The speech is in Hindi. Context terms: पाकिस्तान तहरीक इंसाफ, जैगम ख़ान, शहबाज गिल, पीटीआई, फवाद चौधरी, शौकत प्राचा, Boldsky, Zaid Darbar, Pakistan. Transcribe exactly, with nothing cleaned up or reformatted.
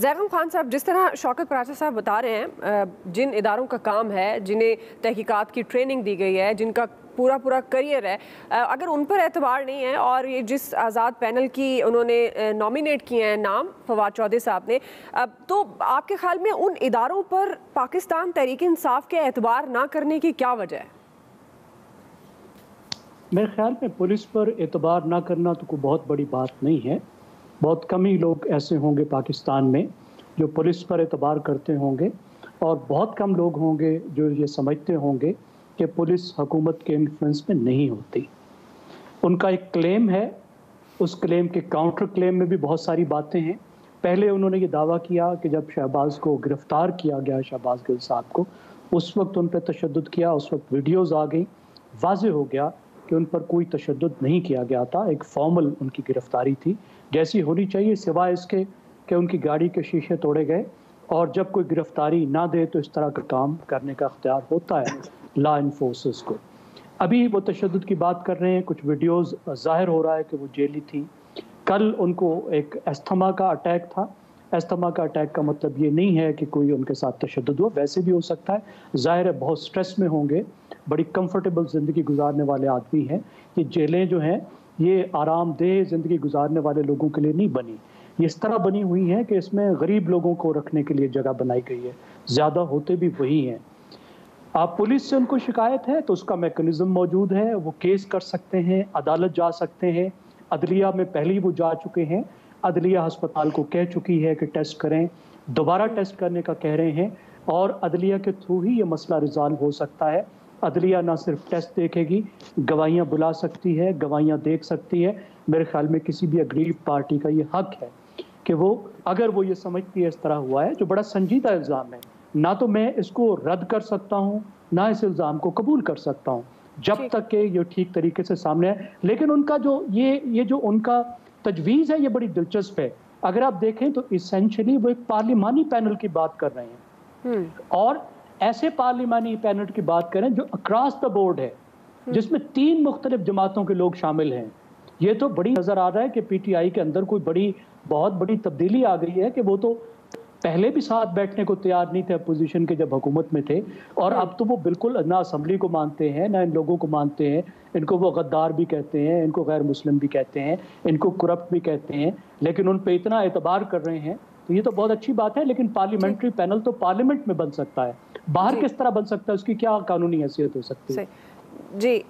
जैगम ख़ान साहब, जिस तरह शौकत प्राचा साहब बता रहे हैं, जिन इदारों का काम है, जिन्हें तहकीकात की ट्रेनिंग दी गई है, जिनका पूरा पूरा करियर है, अगर उन पर एतबार नहीं है और ये जिस आज़ाद पैनल की उन्होंने नॉमिनेट किए हैं नाम फवाद चौधरी साहब ने, अब तो आपके ख्याल में उन इदारों पर पाकिस्तान तहरीक इंसाफ के एतबार ना करने की क्या वजह है? मेरे ख्याल में पुलिस पर एतबार ना करना तो कोई बहुत बड़ी बात नहीं है। बहुत कम ही लोग ऐसे होंगे पाकिस्तान में जो पुलिस पर एतबार करते होंगे और बहुत कम लोग होंगे जो ये समझते होंगे कि पुलिस हुकूमत के इन्फ्लुएंस में नहीं होती। उनका एक क्लेम है, उस क्लेम के काउंटर क्लेम में भी बहुत सारी बातें हैं। पहले उन्होंने ये दावा किया कि जब शहबाज को गिरफ्तार किया गया, शहबाज गिल साहब को, उस वक्त उन पर तशद्दुद किया, उस वक्त वीडियोज़ आ गई, वाज़ेह हो गया कि उन पर कोई तशद्दुद नहीं किया गया था। एक फॉर्मल उनकी गिरफ्तारी थी जैसी होनी चाहिए, सिवाय इसके कि उनकी गाड़ी के शीशे तोड़े गए, और जब कोई गिरफ्तारी ना दे तो इस तरह का काम करने का अख्तियार होता है लॉ इन्फोर्सर्स को। अभी वो तशद्दुद की बात कर रहे हैं, कुछ वीडियोज़ जाहिर हो रहा है कि वो जेली थी। कल उनको एक अस्थमा का अटैक था। अस्थमा का अटैक का मतलब ये नहीं है कि कोई उनके साथ तशद्दुद हुआ, वैसे भी हो सकता है। जाहिर है बहुत स्ट्रेस में होंगे, बड़ी कंफर्टेबल ज़िंदगी गुजारने वाले आदमी हैं। ये जेलें जो हैं ये आरामदेह ज़िंदगी गुजारने वाले लोगों के लिए नहीं बनी, ये इस तरह बनी हुई है कि इसमें गरीब लोगों को रखने के लिए जगह बनाई गई है। ज़्यादा होते भी वही हैं। आप पुलिस से उनको शिकायत है तो उसका मेकनिज़म मौजूद है, वो केस कर सकते हैं, अदालत जा सकते हैं। अदलिया में पहले ही वो जा चुके हैं, अदलिया हस्पताल को कह चुकी है कि टेस्ट करें, दोबारा टेस्ट करने का कह रहे हैं और अदलिया के थ्रू ही ये मसला रिजॉल्व हो सकता है। अदलिया ना सिर्फ टेस्ट देखेगी, गवाहियाँ बुला सकती है, गवाहियाँ देख सकती है। मेरे ख्याल में किसी भी अग्रीव पार्टी का ये हक है कि वो, अगर वो ये समझती है इस तरह हुआ है, जो बड़ा संजीदा इल्ज़ाम है, ना तो मैं इसको रद्द कर सकता हूँ ना इस इल्ज़ाम को कबूल कर सकता हूँ जब तक कि ये ठीक तरीके से सामने है। लेकिन उनका जो ये ये जो उनका तजवीज़ है ये बड़ी दिलचस्प है। अगर आप देखें तो इसेंशली वो एक पार्लिमानी पैनल की बात कर रहे हैं, और ऐसे पार्लिमानी पैनल की बात करें जो अक्रॉस द बोर्ड है, जिसमें तीन मुख्तलिफ जमातों के लोग शामिल हैं। ये तो बड़ी नज़र आ रहा है कि पीटीआई के अंदर कोई बड़ी बहुत बड़ी तब्दीली आ गई है कि वो तो पहले भी साथ बैठने को तैयार नहीं थे अपोजिशन के जब हुकूमत में थे, और अब तो वो बिल्कुल ना असम्बली को मानते हैं ना इन लोगों को मानते हैं। इनको वो गद्दार भी कहते हैं, इनको गैर मुस्लिम भी कहते हैं, इनको करप्ट भी कहते हैं, लेकिन उन पर इतना एतबार कर रहे हैं तो ये तो बहुत अच्छी बात है। लेकिन पार्लियामेंट्री पैनल तो पार्लियामेंट में बन सकता है, बाहर किस तरह बन सकता है उसकी क्या कानूनी हैसियत हो सकती है जी।